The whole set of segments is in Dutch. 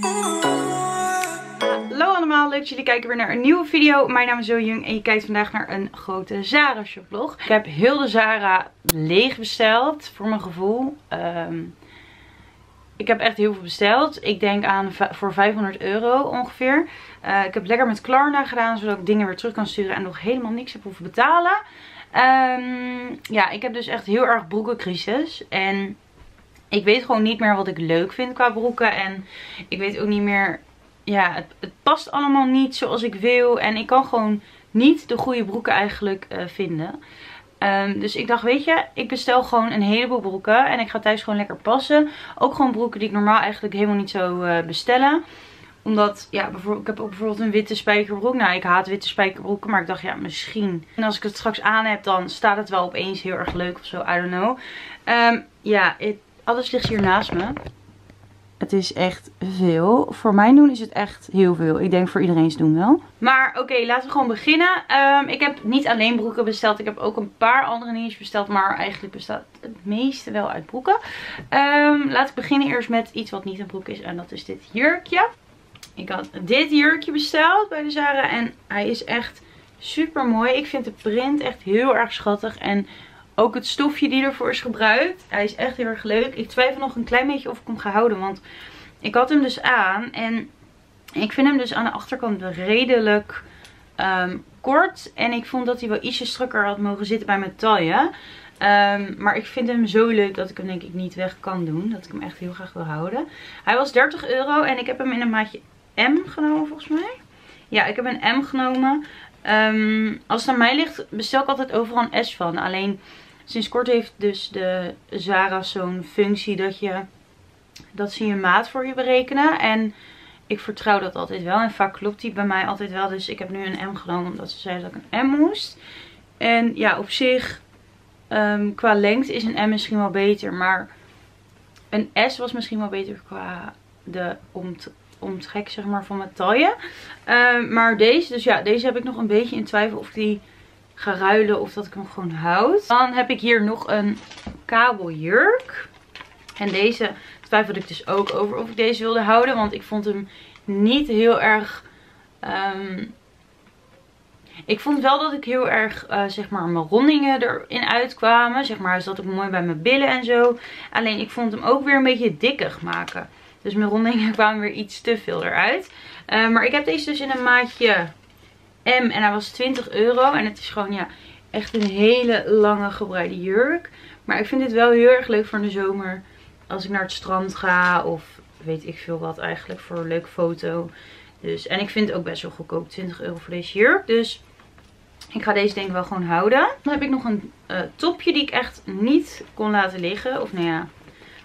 Hallo allemaal, leuk dat jullie kijken weer naar een nieuwe video. Mijn naam is Zoë Yung en je kijkt vandaag naar een grote Zara shoplog. Ik heb heel de Zara leeg besteld, voor mijn gevoel. Ik heb echt heel veel besteld. Ik denk aan voor €500 ongeveer. Ik heb lekker met Klarna gedaan, zodat ik dingen weer terug kan sturen en nog helemaal niks heb hoeven betalen. Ja, ik heb dus echt heel erg broekencrisis. En ik weet gewoon niet meer wat ik leuk vind qua broeken. En ik weet ook niet meer... Ja, het past allemaal niet zoals ik wil. En ik kan gewoon niet de goede broeken eigenlijk vinden. Dus ik dacht, weet je, ik bestel gewoon een heleboel broeken. En ik ga thuis gewoon lekker passen. Ook gewoon broeken die ik normaal eigenlijk helemaal niet zou bestellen. Omdat, ja, ik heb ook bijvoorbeeld een witte spijkerbroek. Nou, ik haat witte spijkerbroeken, maar ik dacht, ja, misschien. En als ik het straks aan heb, dan staat het wel opeens heel erg leuk of zo. I don't know. Ja, alles ligt hier naast me. Het is echt veel. Voor mij doen is het echt heel veel. Ik denk voor iedereen's doen wel. Maar oké, laten we gewoon beginnen. Ik heb niet alleen broeken besteld. Ik heb ook een paar andere dingetjes besteld. Maar eigenlijk bestaat het meeste wel uit broeken. Laten we beginnen eerst met iets wat niet een broek is. En dat is dit jurkje. Ik had dit jurkje besteld bij de Zara. En hij is echt super mooi. Ik vind de print echt heel erg schattig. En ook het stofje die ervoor is gebruikt. Hij is echt heel erg leuk. Ik twijfel nog een klein beetje of ik hem ga houden. Want ik had hem dus aan. En ik vind hem dus aan de achterkant redelijk kort. En ik vond dat hij wel ietsje strakker had mogen zitten bij mijn taille. Maar ik vind hem zo leuk dat ik hem denk ik niet weg kan doen. Dat ik hem echt heel graag wil houden. Hij was €30 en ik heb hem in een maatje M genomen volgens mij. Ja, ik heb een M genomen. Als het aan mij ligt bestel ik altijd overal een S van. Alleen sinds kort heeft dus de Zara zo'n functie dat ze je maat voor je berekenen. En ik vertrouw dat altijd wel. En vaak klopt die bij mij altijd wel. Dus ik heb nu een M genomen omdat ze zei dat ik een M moest. En ja, op zich qua lengte is een M misschien wel beter. Maar een S was misschien wel beter qua de omtrek zeg maar van mijn taille. Maar deze, dus ja, deze heb ik nog een beetje in twijfel of ik die ga ruilen of dat ik hem gewoon houd. Dan heb ik hier nog een kabeljurk. En deze twijfelde ik dus ook over of ik deze wilde houden. Want ik vond hem niet heel erg... Ik vond wel dat ik heel erg, zeg maar, mijn rondingen erin uitkwamen. Zeg maar, hij zat ook mooi bij mijn billen en zo. Alleen ik vond hem ook weer een beetje dikkig maken. Dus mijn rondingen kwamen weer iets te veel eruit. Maar ik heb deze dus in een maatje M. En hij was €20. En het is gewoon, ja, echt een hele lange gebreide jurk. Maar ik vind dit wel heel erg leuk voor de zomer. Als ik naar het strand ga of weet ik veel wat eigenlijk voor een leuke foto. Dus, en ik vind het ook best wel goedkoop. €20 voor deze jurk. Dus ik ga deze denk ik wel gewoon houden. Dan heb ik nog een topje die ik echt niet kon laten liggen. Of nou ja,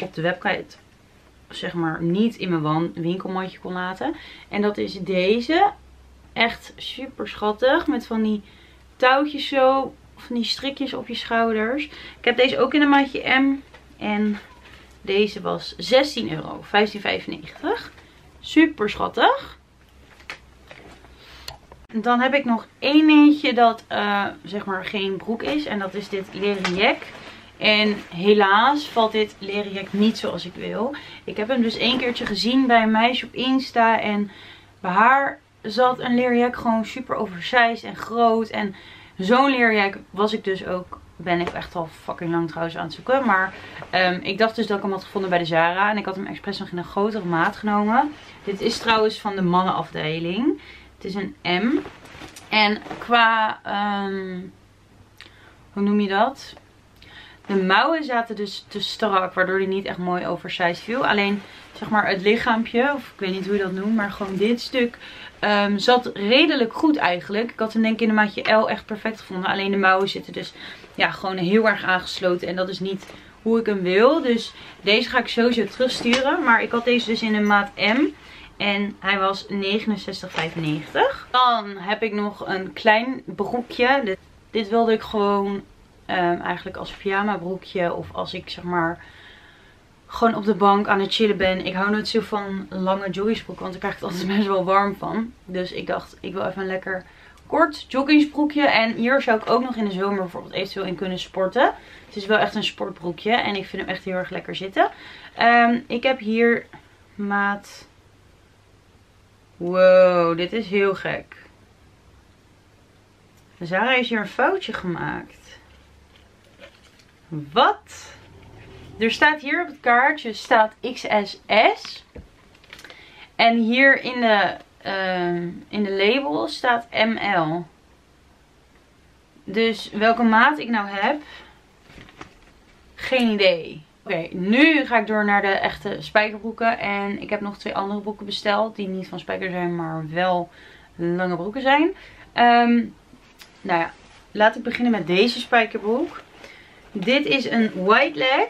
op de website. Zeg maar niet in mijn winkelmandje kon laten. En dat is deze. Echt super schattig. Met van die touwtjes zo. Van die strikjes op je schouders. Ik heb deze ook in een maatje M. En deze was €16. 15,95. Super schattig. Dan heb ik nog één eentje dat zeg maar geen broek is. En dat is dit leren jack. En helaas valt dit leren jack niet zoals ik wil. Ik heb hem dus één keertje gezien bij een meisje op Insta. En bij haar zat een leren jack gewoon super oversized en groot. En zo'n leren jack was ik dus ook. Ben ik echt al fucking lang trouwens aan het zoeken. Maar ik dacht dus dat ik hem had gevonden bij de Zara. En ik had hem expres nog in een grotere maat genomen. Dit is trouwens van de mannenafdeling. Het is een M. En qua... hoe noem je dat? De mouwen zaten dus te strak, waardoor die niet echt mooi oversized viel. Alleen, zeg maar, het lichaampje, of ik weet niet hoe je dat noemt, maar gewoon dit stuk zat redelijk goed eigenlijk. Ik had hem denk ik in de maatje L echt perfect gevonden. Alleen de mouwen zitten dus, ja, gewoon heel erg aangesloten. En dat is niet hoe ik hem wil. Dus deze ga ik sowieso terugsturen. Maar ik had deze dus in een maat M. En hij was €69,95. Dan heb ik nog een klein broekje. Dit wilde ik gewoon... eigenlijk als pyjama broekje of als ik zeg maar gewoon op de bank aan het chillen ben. Ik hou nooit zo van lange joggingsbroeken, want daar krijg ik het altijd best wel warm van. Dus ik dacht, ik wil even een lekker kort joggingsbroekje. En hier zou ik ook nog in de zomer bijvoorbeeld eventueel in kunnen sporten. Het is wel echt een sportbroekje en ik vind hem echt heel erg lekker zitten. Ik heb hier maat Wow, dit is heel gek. Zara heeft hier een foutje gemaakt. Wat? Er staat hier op het kaartje staat XSS. En hier in de label staat ML. Dus welke maat ik nou heb? Geen idee. Oké, nu ga ik door naar de echte spijkerbroeken. En ik heb nog twee andere broeken besteld. Die niet van spijker zijn, maar wel lange broeken zijn. Nou ja, laat ik beginnen met deze spijkerbroek. Dit is een wide leg.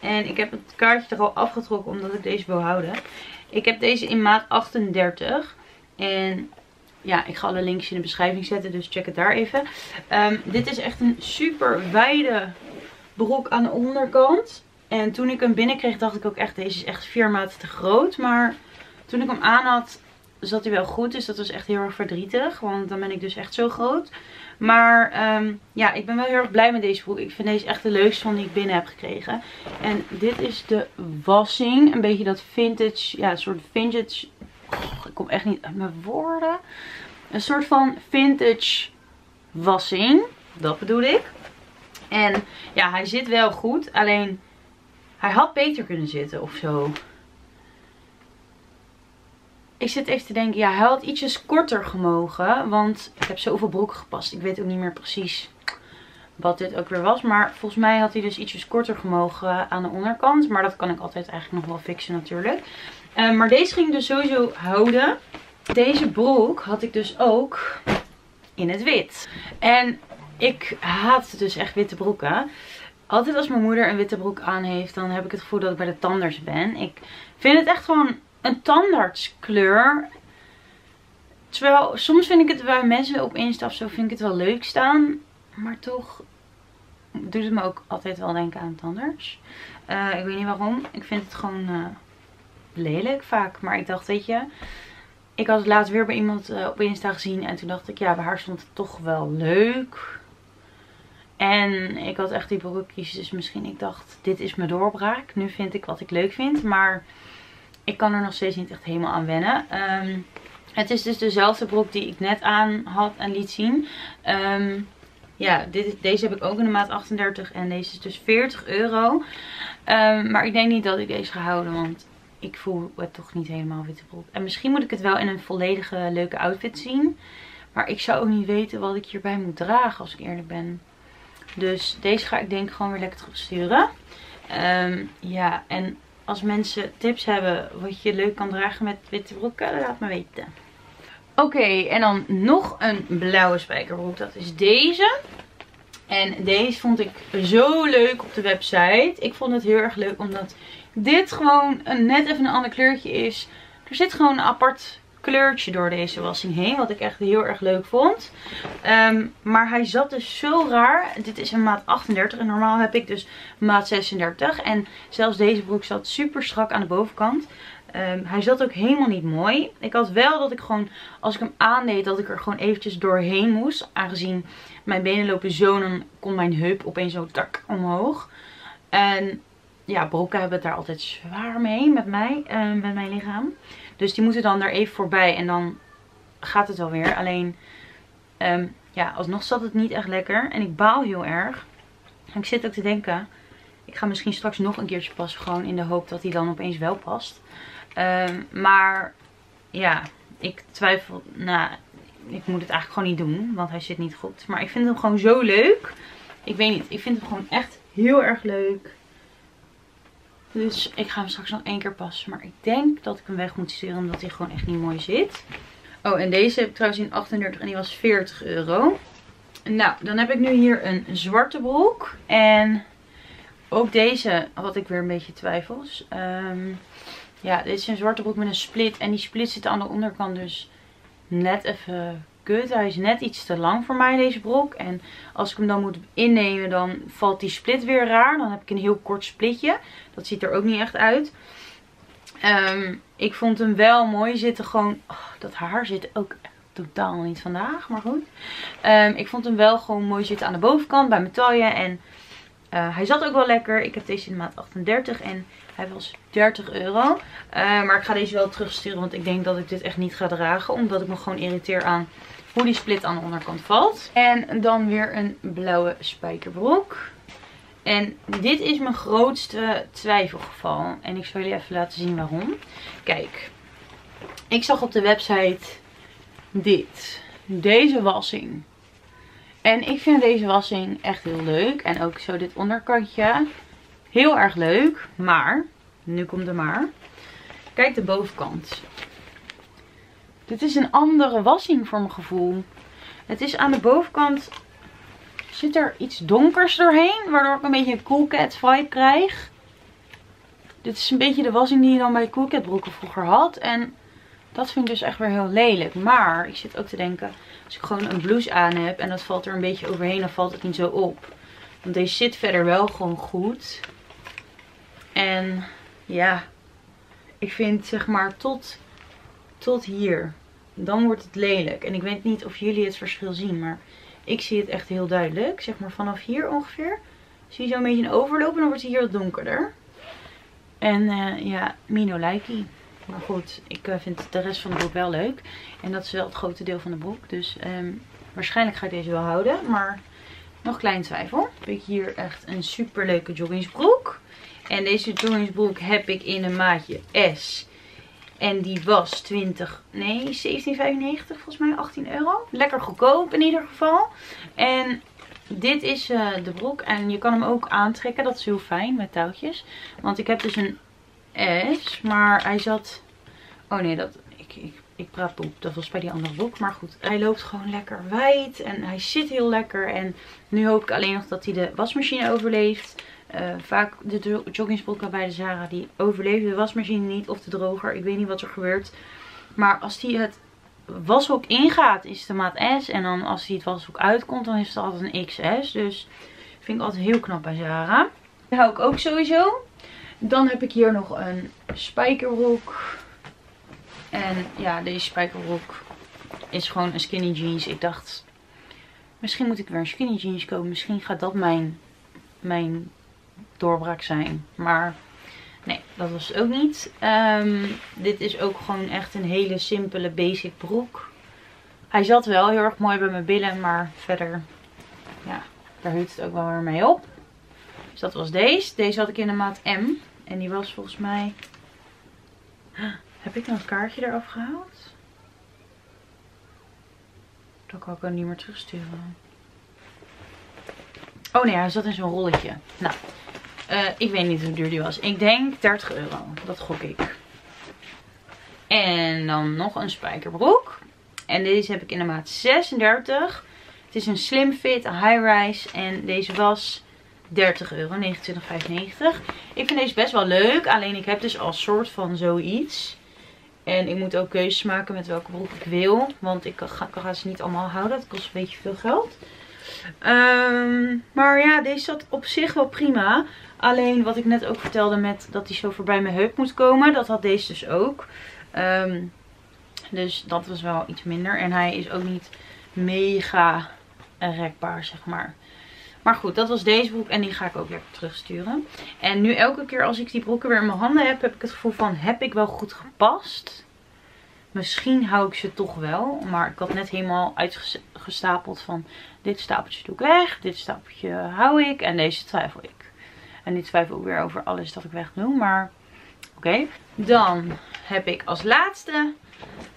En ik heb het kaartje er al afgetrokken omdat ik deze wil houden. Ik heb deze in maat 38. En ja, ik ga alle links in de beschrijving zetten. Dus check het daar even. Dit is echt een super wijde broek aan de onderkant. En toen ik hem binnenkreeg dacht ik ook echt, deze is echt 4 maten te groot. Maar toen ik hem aan had, zat hij wel goed. Dus dat was echt heel erg verdrietig. Want dan ben ik dus echt zo groot. Maar ja, ik ben wel heel erg blij met deze broek. Ik vind deze echt de leukste van die ik binnen heb gekregen. En dit is de wassing. Een beetje dat vintage, ja, een soort vintage... Oh, ik kom echt niet uit mijn woorden. Een soort van vintage wassing. Dat bedoel ik. En ja, hij zit wel goed. Alleen, hij had beter kunnen zitten of zo. Ik zit even te denken, ja, hij had ietsjes korter gemogen. Want ik heb zoveel broeken gepast. Ik weet ook niet meer precies wat dit ook weer was. Maar volgens mij had hij dus ietsjes korter gemogen aan de onderkant. Maar dat kan ik altijd eigenlijk nog wel fixen natuurlijk. Maar deze ging ik dus sowieso houden. Deze broek had ik dus ook in het wit. En ik haat dus echt witte broeken. Altijd als mijn moeder een witte broek aan heeft, dan heb ik het gevoel dat ik bij de tandarts ben. Ik vind het echt gewoon een tandartskleur. Terwijl, soms vind ik het bij mensen op Insta of zo, vind ik het wel leuk staan. Maar toch doet het me ook altijd wel denken aan tandarts. Ik weet niet waarom. Ik vind het gewoon lelijk vaak. Maar ik dacht, weet je, ik had het laatst weer bij iemand op Insta gezien. En toen dacht ik, ja, bij haar stond het toch wel leuk. En ik had echt die broekjes. Dus misschien ik dacht, dit is mijn doorbraak. Nu vind ik wat ik leuk vind. Maar ik kan er nog steeds niet echt helemaal aan wennen. Het is dus dezelfde broek die ik net aan had en liet zien. Ja, deze heb ik ook in de maat 38. En deze is dus €40. Maar ik denk niet dat ik deze ga houden. Want ik voel het toch niet helemaal witte broek. En misschien moet ik het wel in een volledige leuke outfit zien. Maar ik zou ook niet weten wat ik hierbij moet dragen als ik eerlijk ben. Dus deze ga ik denk ik gewoon weer lekker terugsturen. Ja, en als mensen tips hebben wat je leuk kan dragen met witte broeken, laat me weten. Oké, en dan nog een blauwe spijkerbroek. Dat is deze. En deze vond ik zo leuk op de website. Ik vond het heel erg leuk omdat dit gewoon net even een ander kleurtje is. Er zit gewoon een apart kleurtje door deze wassing heen. Wat ik echt heel erg leuk vond. Maar hij zat dus zo raar. Dit is een maat 38. En normaal heb ik dus maat 36. En zelfs deze broek zat super strak aan de bovenkant. Hij zat ook helemaal niet mooi. Ik had wel dat ik gewoon, als ik hem aandeed, dat ik er gewoon eventjes doorheen moest. Aangezien mijn benen lopen zo, dan kon mijn heup opeens zo tak omhoog. En ja, broeken hebben het daar altijd zwaar mee met mij, met mijn lichaam. Dus die moeten dan er even voorbij en dan gaat het wel weer. Alleen, ja, alsnog zat het niet echt lekker. En ik baal heel erg. En ik zit ook te denken, ik ga misschien straks nog een keertje passen. Gewoon in de hoop dat hij dan opeens wel past. Maar ja, ik twijfel, nou, ik moet het eigenlijk gewoon niet doen. Want hij zit niet goed. Maar ik vind hem gewoon zo leuk. Ik weet niet, ik vind hem gewoon echt heel erg leuk. Dus ik ga hem straks nog 1 keer passen. Maar ik denk dat ik hem weg moet sturen. Omdat hij gewoon echt niet mooi zit. Oh, en deze heb ik trouwens in 38 en die was €40. Nou, dan heb ik nu hier een zwarte broek. En ook deze had ik weer een beetje twijfels. Ja, dit is een zwarte broek met een split. En die split zit aan de onderkant dus net even kut. Hij is net iets te lang voor mij, deze broek. En als ik hem dan moet innemen, dan valt die split weer raar. Dan heb ik een heel kort splitje. Dat ziet er ook niet echt uit. Ik vond hem wel mooi zitten. Gewoon, oh, dat haar zit ook totaal niet vandaag, maar goed. Ik vond hem wel gewoon mooi zitten aan de bovenkant bij mijn taille. En Hij zat ook wel lekker. Ik heb deze in maat 38 en hij was €30. Maar ik ga deze wel terugsturen, want ik denk dat ik dit echt niet ga dragen. Omdat ik me gewoon irriteer aan hoe die split aan de onderkant valt. En dan weer een blauwe spijkerbroek. En dit is mijn grootste twijfelgeval. En ik zal jullie even laten zien waarom. Kijk, ik zag op de website dit. Deze wassing. En ik vind deze wassing echt heel leuk. En ook zo dit onderkantje. Heel erg leuk. Maar, nu komt de maar. Kijk de bovenkant. Dit is een andere wassing voor mijn gevoel. Het is aan de bovenkant... Zit er iets donkers doorheen. Waardoor ik een beetje een Coolcat vibe krijg. Dit is een beetje de wassing die je dan bij Coolcat broeken vroeger had. En dat vind ik dus echt weer heel lelijk. Maar ik zit ook te denken. Als ik gewoon een blouse aan heb. En dat valt er een beetje overheen. Dan valt het niet zo op. Want deze zit verder wel gewoon goed. En ja. Ik vind zeg maar tot hier. Dan wordt het lelijk. En ik weet niet of jullie het verschil zien. Maar... Ik zie het echt heel duidelijk. Zeg maar vanaf hier ongeveer. Zie je zo een beetje een overloop. En dan wordt hij hier wat donkerder. En ja, me no likey. Maar goed, ik vind de rest van de broek wel leuk. En dat is wel het grote deel van de broek. Dus waarschijnlijk ga ik deze wel houden. Maar nog klein twijfel. Heb ik hier echt een super leuke joggingsbroek. En deze joggingsbroek heb ik in een maatje S. En die was 17,95 volgens mij, €18. Lekker goedkoop in ieder geval. En dit is de broek. En je kan hem ook aantrekken. Dat is heel fijn met touwtjes. Want ik heb dus een S. Maar hij zat... Oh nee, dat... ik praat poep. Dat was bij die andere broek. Maar goed, hij loopt gewoon lekker wijd. En hij zit heel lekker. En nu hoop ik alleen nog dat hij de wasmachine overleeft. Vaak de joggingsbroeken bij de Zara die overleven de wasmachine niet of de droger. Ik weet niet wat er gebeurt. Maar als die het washok ingaat is het een maat S. En dan als die het washok uitkomt dan is het altijd een XS. Dus vind ik altijd heel knap bij Zara. Die hou ik ook sowieso. Dan heb ik hier nog een spijkerbroek. En ja, deze spijkerbroek is gewoon een skinny jeans. Ik dacht, misschien moet ik weer een skinny jeans kopen. Misschien gaat dat mijn doorbraak zijn. Maar nee, dat was het ook niet. Dit is ook gewoon echt een hele simpele basic broek. Hij zat wel heel erg mooi bij mijn billen. Maar verder, ja, daar hield het ook wel weer mee op. Dus dat was deze. Deze had ik in de maat M. En die was volgens mij... Heb ik nou het kaartje eraf gehaald? Dan kan ik hem niet meer terugsturen. Oh nee, hij zat in zo'n rolletje. Nou, ik weet niet hoe duur die was. Ik denk €30. Dat gok ik. En dan nog een spijkerbroek. En deze heb ik in de maat 36. Het is een slim fit, een high-rise. En deze was €30, 29,95. Ik vind deze best wel leuk. Alleen ik heb dus al soort van zoiets. En ik moet ook keuzes maken met welke broek ik wil. Want ik ga ze niet allemaal houden. Dat kost een beetje veel geld. Maar ja, deze zat op zich wel prima. Alleen wat ik net ook vertelde met dat die zo voorbij mijn heup moet komen. Dat had deze dus ook. Dus dat was wel iets minder. En hij is ook niet mega rekbaar, zeg maar. Maar goed, dat was deze broek. En die ga ik ook lekker terugsturen. En nu elke keer als ik die broeken weer in mijn handen heb. Heb ik het gevoel van, heb ik wel goed gepast? Misschien hou ik ze toch wel. Maar ik had net helemaal uitgestapeld van... Dit stapeltje doe ik weg. Dit stapeltje hou ik. En deze twijfel ik. En die twijfel ik weer over alles dat ik weg doe. Maar oké. Dan heb ik als laatste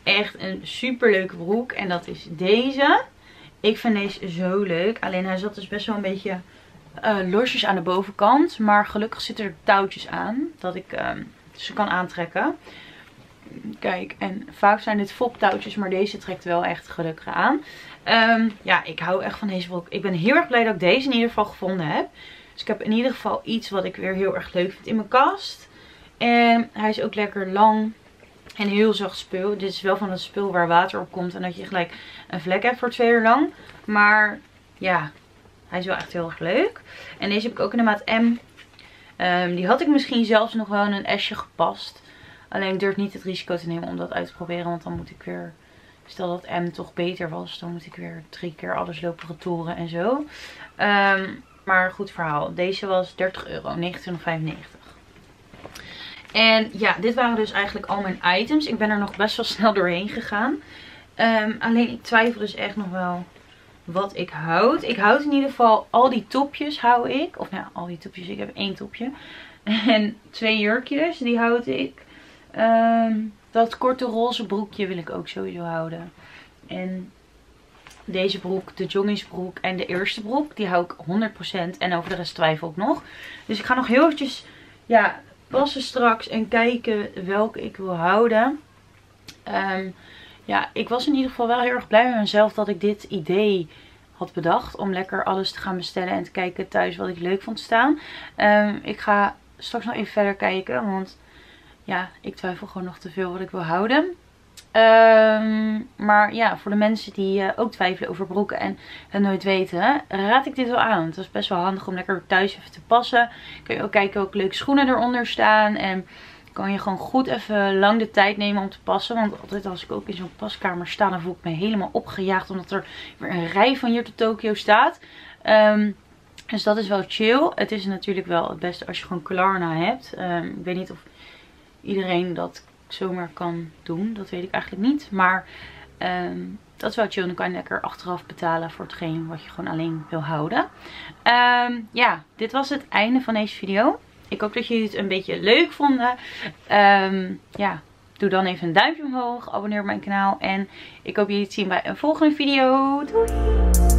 echt een super leuke broek. En dat is deze. Ik vind deze zo leuk. Alleen hij zat dus best wel een beetje losjes aan de bovenkant. Maar gelukkig zitten er touwtjes aan. Dat ik ze kan aantrekken. Kijk, en vaak zijn dit foptouwtjes, maar deze trekt wel echt gelukkig aan. Ja, ik hou echt van deze broek. Ik ben heel erg blij dat ik deze in ieder geval gevonden heb. Dus ik heb in ieder geval iets wat ik weer heel erg leuk vind in mijn kast. En hij is ook lekker lang en heel zacht spul. Dit is wel van het spul waar water op komt en dat je gelijk een vlek hebt voor 2 uur lang. Maar ja, hij is wel echt heel erg leuk. En deze heb ik ook in de maat M. Die had ik misschien zelfs nog wel in een S'je gepast. Alleen ik durf niet het risico te nemen om dat uit te proberen. Want dan moet ik weer... Stel dat M toch beter was. Dan moet ik weer 3 keer alles lopen retouren en zo. Maar goed verhaal. Deze was €30, 29,95. En ja, dit waren dus eigenlijk al mijn items. Ik ben er nog best wel snel doorheen gegaan. Alleen ik twijfel dus echt nog wel wat ik houd. Ik houd in ieder geval al die topjes hou ik. Of nou, al die topjes. Ik heb 1 topje. En 2 jurkjes. Die houd ik. Dat korte roze broekje wil ik ook sowieso houden. En deze broek, de jongensbroek en de eerste broek. Die hou ik 100%. En over de rest twijfel ik nog. Dus ik ga nog heel eventjes... Ja, passen straks en kijken welke ik wil houden. Ja, ik was in ieder geval wel heel erg blij met mezelf dat ik dit idee had bedacht. Om lekker alles te gaan bestellen en te kijken thuis wat ik leuk vond staan. Ik ga straks nog even verder kijken. Want ja, ik twijfel gewoon nog te veel wat ik wil houden. Maar ja, voor de mensen die ook twijfelen over broeken en het nooit weten, raad ik dit wel aan. Het was best wel handig om lekker thuis even te passen. Kun je ook kijken welke leuke schoenen eronder staan. En kan je gewoon goed even lang de tijd nemen om te passen. Want altijd als ik ook in zo'n paskamer sta, dan voel ik me helemaal opgejaagd. Omdat er weer een rij van hier tot Tokio staat. Dus dat is wel chill. Het is natuurlijk wel het beste als je gewoon Klarna hebt. Ik weet niet of iedereen dat zomaar kan doen. Dat weet ik eigenlijk niet. Maar dat is wel chill. Dan kan je lekker achteraf betalen voor hetgeen wat je gewoon alleen wil houden. Ja, dit was het einde van deze video. Ik hoop dat jullie het een beetje leuk vonden. Ja, doe dan even een duimpje omhoog. Abonneer op mijn kanaal. En ik hoop jullie te zien bij een volgende video. Doei!